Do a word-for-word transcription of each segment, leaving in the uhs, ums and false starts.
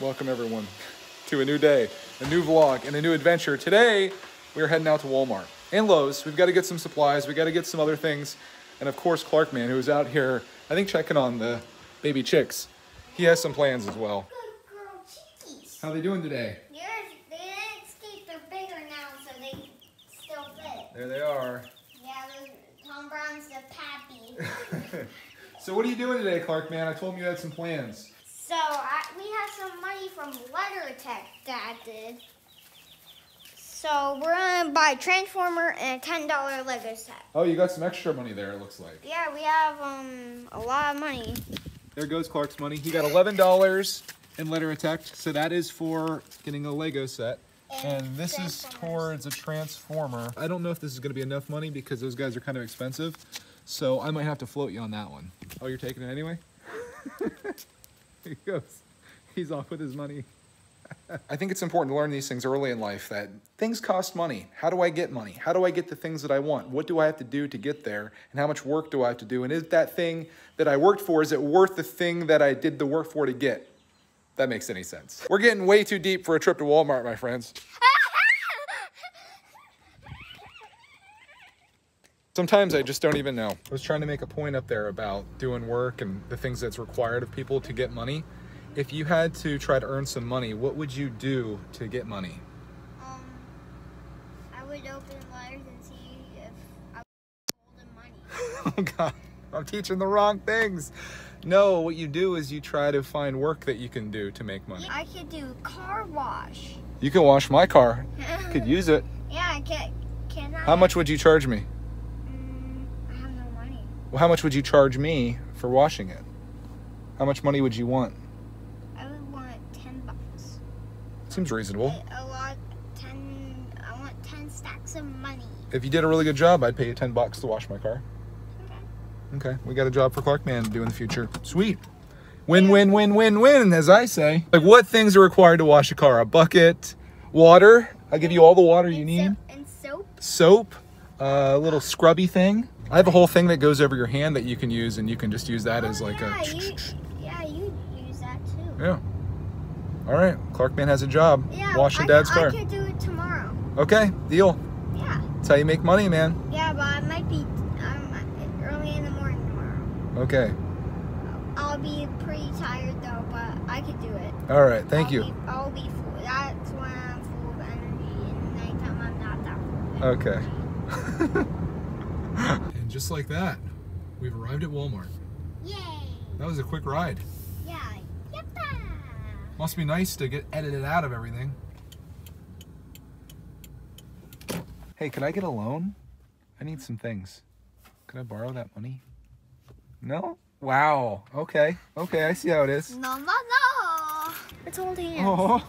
Welcome everyone to a new day, a new vlog, and a new adventure. Today, we're heading out to Walmart and Lowe's. We've got to get some supplies, we got to get some other things, and of course Clark, man, who's out here, I think, checking on the baby chicks. He has some plans as well. Good girl, how are they doing today? Yours, they didn't escape, they're bigger now, so they still fit. There they are. Yeah, Tom Brown's the pappy. So what are you doing today, Clark, man? I told him you had some plans. So I, we have some money from LetterTech, Dad did. So we're gonna buy a Transformer and a ten dollar Lego set. Oh, you got some extra money there, it looks like. Yeah, we have um a lot of money. There goes Clark's money. He got eleven dollars in LetterTech, so that is for getting a Lego set. And, and this is towards a Transformer. I don't know if this is gonna be enough money because those guys are kind of expensive. So I might have to float you on that one. Oh, you're taking it anyway? He goes, he's off with his money. I think it's important to learn these things early in life, that things cost money. How do I get money? How do I get the things that I want? What do I have to do to get there? And how much work do I have to do? And is that thing that I worked for, is it worth the thing that I did the work for to get? If that makes any sense. We're getting way too deep for a trip to Walmart, my friends. Sometimes I just don't even know. I was trying to make a point up there about doing work and the things that's required of people to get money. If you had to try to earn some money, what would you do to get money? Um, I would open letters and see if I was holding money. Oh God, I'm teaching the wrong things. No, what you do is you try to find work that you can do to make money. I could do car wash. You can wash my car. Could use it. Yeah, I can. Can I? How much would you charge me? Well, how much would you charge me for washing it? How much money would you want? I would want ten bucks. Seems reasonable. I want ten. I want ten stacks of money. If you did a really good job, I'd pay you ten bucks to wash my car. Okay. Okay, we got a job for Clark Man to do in the future. Sweet. Win, yeah. Win, win, win, win, as I say. Like, what things are required to wash a car? A bucket, water. I'll give you all the water and you need. And soap. Soap. A uh, little scrubby thing. I have a whole thing that goes over your hand that you can use, and you can just use that oh, as like yeah, a... You, yeah, you use that too. Yeah. All right, Clark Man has a job. Yeah, washing dad's car. I could do it tomorrow. Okay, deal. Yeah. That's how you make money, man. Yeah, but I might be um, early in the morning tomorrow. Okay. I'll be pretty tired though, but I could do it. All right, thank I'll you. Be, I'll be full. That's when I'm full of energy, and nighttime I'm not that full of energy. Okay. And just like that, we've arrived at Walmart. Yay! That was a quick ride. Yeah. Yippa. Must be nice to get edited out of everything. Hey, can I get a loan? I need some things. Can I borrow that money? No? Wow. Okay. Okay, I see how it is. No, no, no! It's holding hands. Oh,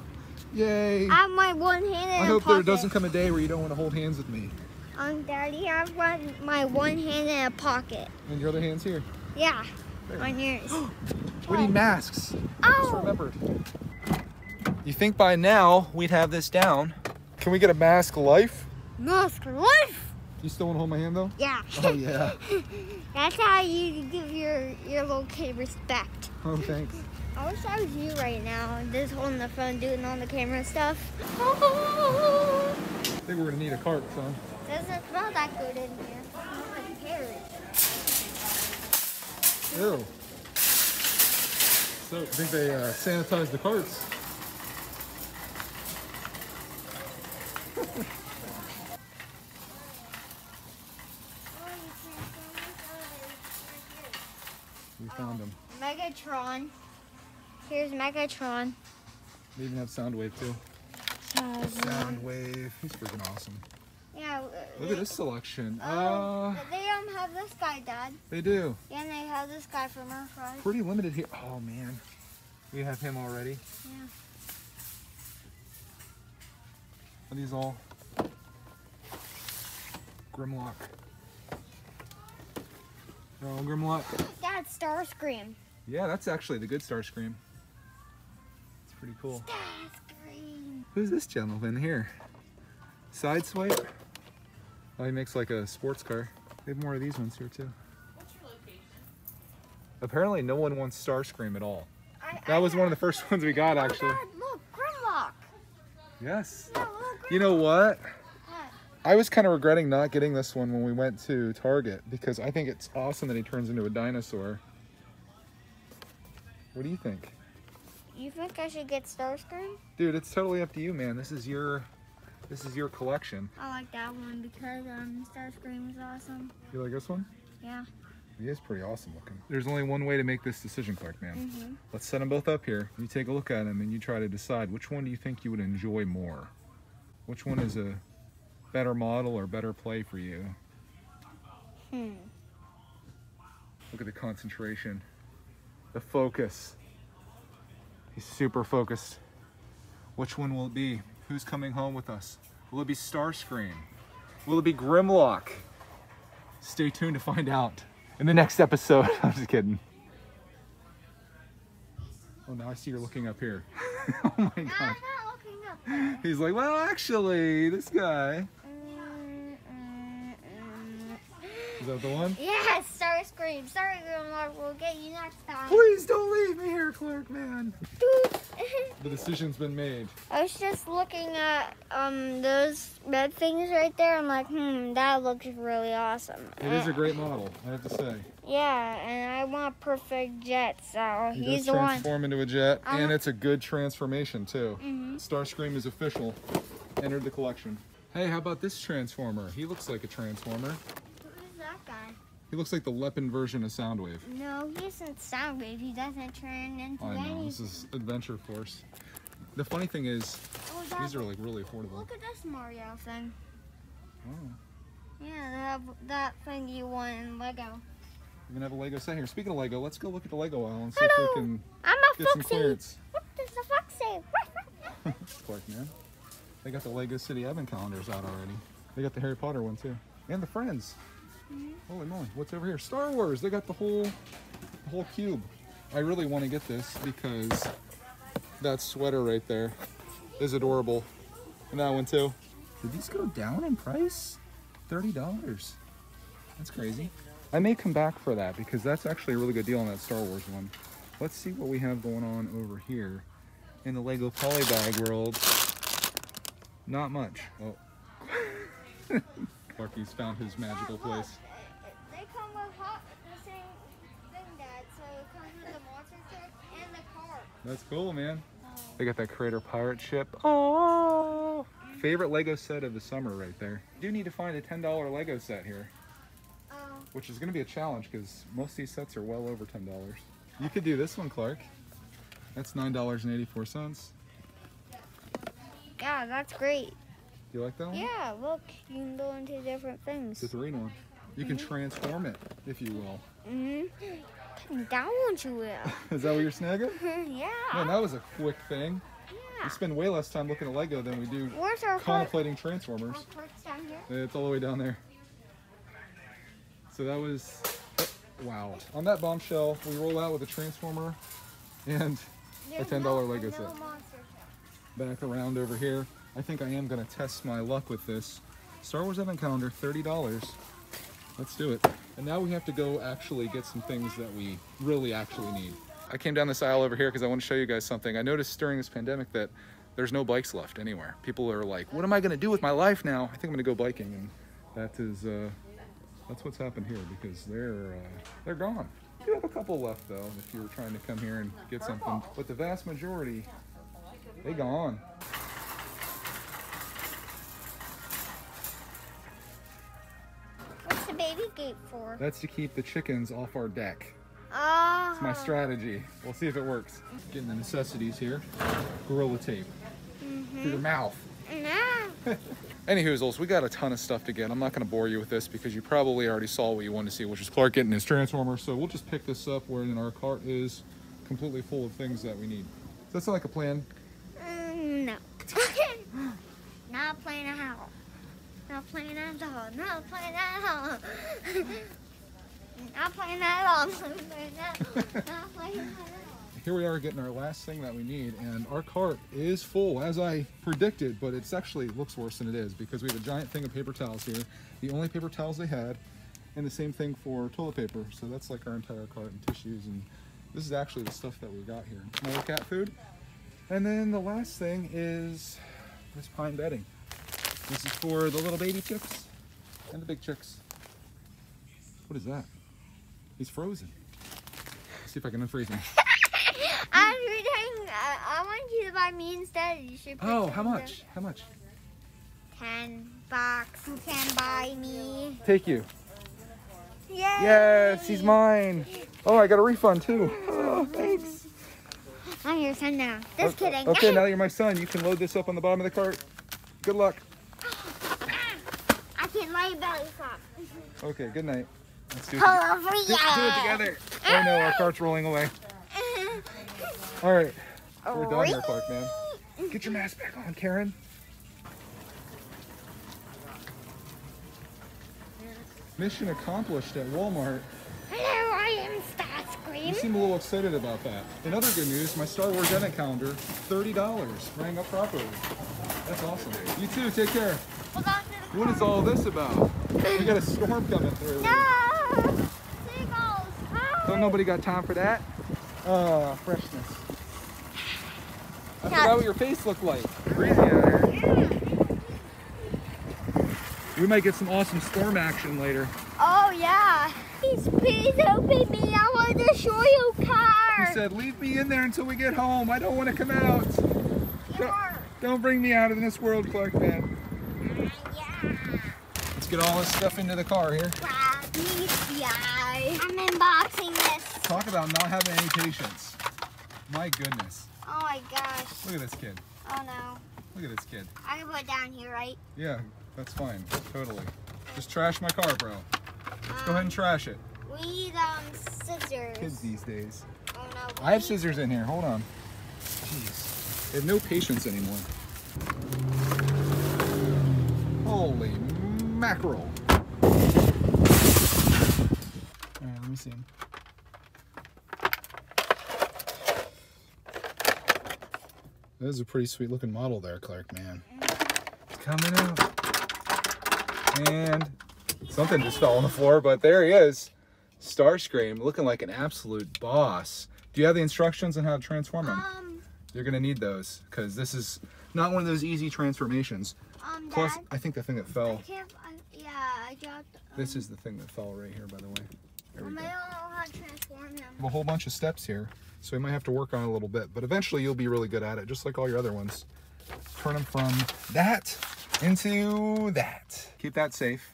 yay! I have my one hand in my pocket. I hope there doesn't come a day where you don't want to hold hands with me. Um, Daddy, I have one, my one hand in a pocket. And your other hand's here? Yeah, there. On yours. We need masks. I oh. just remembered. You think by now we'd have this down. Can we get a mask life? Mask life? You still want to hold my hand though? Yeah. Oh yeah. That's how you give your, your little kid respect. Oh, thanks. I wish I was you right now, just holding the phone, doing all the camera stuff. Oh. I think we're going to need a cart, son. Doesn't smell that good in here. I'm compared. Ew. So, I think they uh, sanitized the carts. We found him. Um, Megatron. Here's Megatron. They even have Soundwave too. Soundwave. Soundwave. He's freaking awesome. Yeah. Look they, at this selection. Um, uh, they um have this guy, Dad. They do. Yeah, and they have this guy from our front. Pretty limited here. Oh man, we have him already. Yeah. Are these all Grimlock? They're all Grimlock. Dad, Starscream. Yeah, that's actually the good Starscream. It's pretty cool. Starscream. Who's this gentleman here? Sideswipe. Oh, he makes like a sports car. They have more of these ones here too. What's your location? Apparently no one wants Starscream at all. I I, that I was one of the first ones we got, actually. Oh God, look, Grimlock. Yes. Yeah, look, Grimlock. You know what? I was kind of regretting not getting this one when we went to Target, because I think it's awesome that he turns into a dinosaur. What do you think? You think I should get Starscream? Dude, it's totally up to you, man. This is your, this is your collection. I like that one because um, Starscream is awesome. You like this one? Yeah. He is pretty awesome looking. There's only one way to make this decision, Clark, man. Mm-hmm. Let's set them both up here. You take a look at them and you try to decide which one do you think you would enjoy more. Which one is a better model or better play for you? Hmm. Look at the concentration, the focus. He's super focused. Which one will it be? Who's coming home with us? Will it be Starscream? Will it be Grimlock? Stay tuned to find out in the next episode. I'm just kidding. Oh, now I see you're looking up here. Oh my God. No, I'm not looking up there. He's like, well, actually, this guy. Is that the one? Yes, Starscream. Sorry, Grimlock, we'll get you next time. Please don't leave me here, Clark, man. The decision's been made. I was just looking at um those red things right there. I'm like, hmm, that looks really awesome. It is a great model, I have to say. Yeah, and I want perfect jets, so he he's the one. He does transform into a jet, um, and it's a good transformation, too. Mm-hmm. Starscream is official. Entered the collection. Hey, how about this Transformer? He looks like a Transformer. Guy. He looks like the Leppin version of Soundwave. No, he isn't Soundwave. He doesn't turn into anything. I know. This is Adventure Force. The funny thing is, oh, that, these are like really horrible. Look at this Mario thing. Oh. Yeah, they have that thing you want in LEGO. We're going to have a LEGO set here. Speaking of LEGO, let's go look at the LEGO aisle and see Hello. if we can I'm a get foxy. some clearance. What does the fox say? Clark, man. They got the LEGO City Oven calendars out already. They got the Harry Potter one, too. And the Friends. Holy moly, what's over here? Star Wars! They got the whole the whole cube. I really want to get this because that sweater right there is adorable. And that one too. Did these go down in price? thirty dollars. That's crazy. I may come back for that because that's actually a really good deal on that Star Wars one. Let's see what we have going on over here in the LEGO Polybag world. Not much. Oh. Clarky's found his magical oh, place. They come with hot, the same thing, Dad. So it comes with the monster ship and the car. That's cool, man. Oh. They got that Creator Pirate ship. Oh! Mm-hmm. Favorite LEGO set of the summer right there. You do need to find a ten dollar LEGO set here. Oh. Which is going to be a challenge because most of these sets are well over ten dollars. You could do this one, Clark. That's nine dollars and eighty-four cents. Yeah, that's great. You like that one? Yeah, look, you can go into different things. It's a green one. You mm-hmm. can transform it, if you will. Mm-hmm. That one you will. Is that what you're snagging? Yeah. Man, that was a quick thing. Yeah. We spend way less time looking at LEGO than we do Where's our contemplating part? Transformers. Our part's down here? It's all the way down there. So that was, oh, wow. On that bombshell, we roll out with a Transformer and There's a ten dollar no, LEGO no set. Back around over here. I think I am going to test my luck with this. Star Wars Advent Calendar, thirty dollars. Let's do it. And now we have to go actually get some things that we really actually need. I came down this aisle over here because I want to show you guys something. I noticed during this pandemic that there's no bikes left anywhere. People are like, what am I going to do with my life now? I think I'm going to go biking. And that is, uh, that's what's happened here because they're, uh, they're gone. We do have a couple left though, if you were trying to come here and get something. But the vast majority, they're gone. Gate for. That's to keep the chickens off our deck. Oh. It's my strategy. We'll see if it works. Getting the necessities here. Gorilla tape. Mm-hmm. Through your mouth. Nah. Anyhoozles, we got a ton of stuff to get. I'm not going to bore you with this because you probably already saw what you wanted to see, which is Clark getting his Transformer. So we'll just pick this up where our cart is completely full of things that we need. Does that sound like a plan? Mm, no. Not playing a howl. Not playing at all. Not playing at all. Not playing at all. Not playing at all. Not playing at all. Here we are getting our last thing that we need, and our cart is full as I predicted, but it's actually looks worse than it is because we have a giant thing of paper towels here. The only paper towels they had, and the same thing for toilet paper. So that's like our entire cart and tissues and This is actually the stuff that we got here. More cat food. And then the last thing is this pine bedding. This is for the little baby chicks and the big chicks. What is that? He's frozen. Let's see if I can unfreeze him. I'm reading, uh, I want you to buy me instead. You should. Oh, how much? Them. How much? Ten bucks. You can buy me. Take you. Yay. Yes, he's mine. Oh, I got a refund too. Oh, thanks. I'm your son now. Just okay. Kidding. Okay, now that you're my son, you can load this up on the bottom of the cart. Good luck. I can't lay belly flop. Okay, good night. Let's do it, oh, together. Let's do it together. Oh no, our cart's rolling away. All right, we're done here, Clark, man. Get your mask back on, Karen. Mission accomplished at Walmart. Hello, I am Starscream. You seem a little excited about that. In other good news, my Star Wars event calendar, thirty dollars, rang up properly. That's awesome. You too, take care. We'll go to the what is all this about? We got a storm coming through. No! Seagulls! Hi! Don't nobody got time for that. Uh, freshness. I forgot what your face looked like. Breezy out here. We might get some awesome storm action later. Oh yeah. Please, please open me. I want to show you car. He said, leave me in there until we get home. I don't want to come out. Don't, don't bring me out of this world, Clark, man. Uh, yeah. Let's get all this stuff into the car here. Wow, yeah. I'm unboxing this. Talk about not having any patience. My goodness. Oh my gosh. Look at this kid. Oh no. Look at this kid. I can put it down here, right? Yeah, that's fine. Totally. Just trash my car, bro. Let's um, go ahead and trash it. We need um, scissors. Kids these days. Oh no. I have scissors in here. Hold on. Jeez. They have no patience anymore. Holy mackerel. All right, let me see him. That is a pretty sweet looking model there, Clark, man. It's coming out. And something just fell on the floor, but there he is. Starscream, looking like an absolute boss. Do you have the instructions on how to transform him? Um, You're gonna need those, because this is not one of those easy transformations. Um, Plus, Dad, I think the thing that fell. I can't, I, yeah, I dropped. Um, this is the thing that fell right here, by the way. There we go. I don't know how to transform him. We have a whole bunch of steps here. So you might have to work on it a little bit, but eventually you'll be really good at it, just like all your other ones. Turn them from that into that. Keep that safe.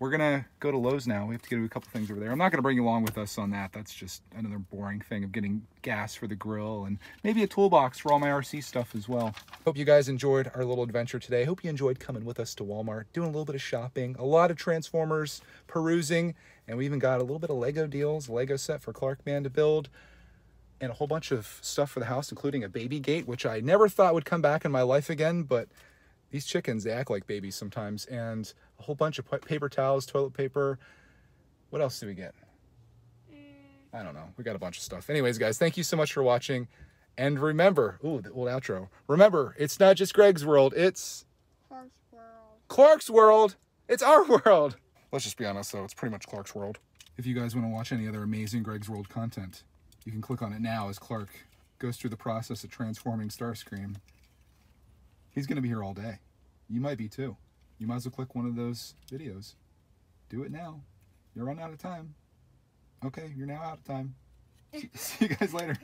We're gonna go to Lowe's now. We have to get a couple things over there. I'm not gonna bring you along with us on that. That's just another boring thing of getting gas for the grill and maybe a toolbox for all my R C stuff as well. Hope you guys enjoyed our little adventure today. Hope you enjoyed coming with us to Walmart, doing a little bit of shopping, a lot of Transformers perusing, and we even got a little bit of Lego deals, a Lego set for Clark Man to build, and a whole bunch of stuff for the house, including a baby gate, which I never thought would come back in my life again, but these chickens, they act like babies sometimes, and a whole bunch of paper towels, toilet paper. What else do we get? Mm. I don't know. We got a bunch of stuff. Anyways, guys, thank you so much for watching, and remember, ooh, the old outro. Remember, it's not just Greg's world, it's Clark's world. Clark's world. It's our world. Let's just be honest, though. It's pretty much Clark's world. If you guys want to watch any other amazing Greg's World content, you can click on it now as Clark goes through the process of transforming Starscream. He's going to be here all day. You might be too. You might as well click one of those videos. Do it now. You're running out of time. Okay, you're now out of time. See you guys later.